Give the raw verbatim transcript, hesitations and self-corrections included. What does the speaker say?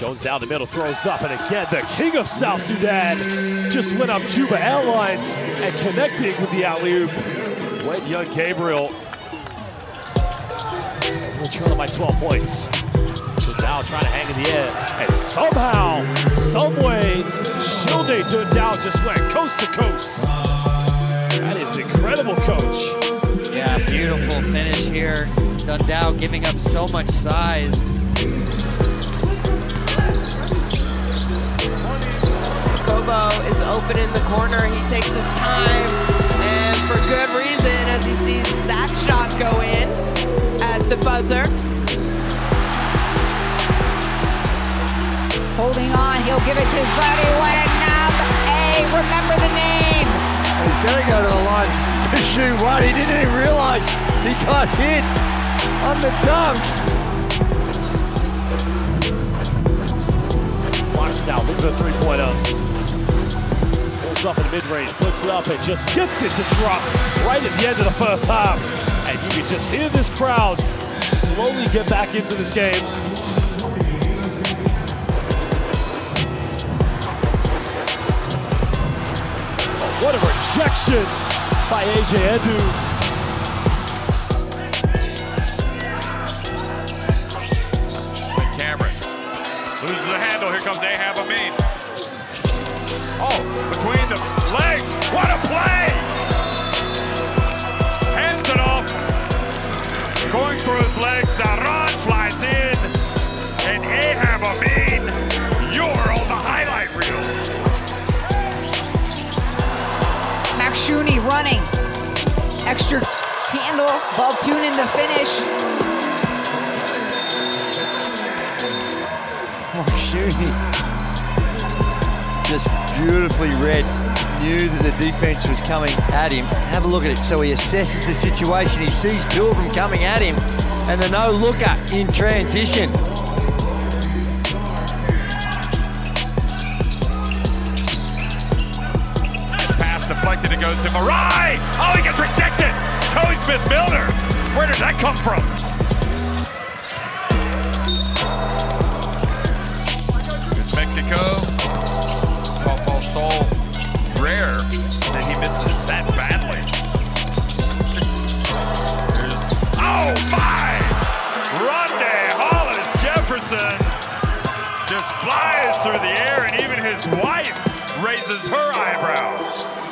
Jones down the middle, throws up, and again, the king of South Sudan just went up Juba Airlines and connecting with the alley-oop. Went young Gabriel. We're trailing by twelve points. So now trying to hang in the air, and somehow, someway, Shilde Dundao just went coast to coast. That is incredible, Coach. Yeah, beautiful finish here. Dundao giving up so much size. Is open in the corner. He takes his time, and for good reason, as he sees that shot go in at the buzzer. Holding on, he'll give it to his buddy. What a knob! Hey, remember the name. He's gonna go to the line to shoot one. He didn't even realize he got hit on the dunk. Watch now, look at the three-pointer. Up in the mid-range, puts it up and just gets it to drop right at the end of the first half. And you can just hear this crowd slowly get back into this game. Oh, what a rejection by A J Edu. Cameron loses the handle, here comes Ehab Amin. Oh, between the legs, what a play! Hands it off, going through his legs, Zarran flies in, and Ehab Amin, you're on the highlight reel. Makshuni running, extra handle, Baltoon in the finish. Makshuni. Just beautifully read, knew that the defense was coming at him. Have a look at it. So he assesses the situation. He sees two of them coming at him, and the no-looker in transition. Pass deflected, it goes to Marai. Oh, he gets rejected. Tohi Smith-Milner. Where did that come from? It's Mexico. So rare that he misses that badly. Here's, oh my! Ronde Hollis Jefferson just flies through the air, and even his wife raises her eyebrows.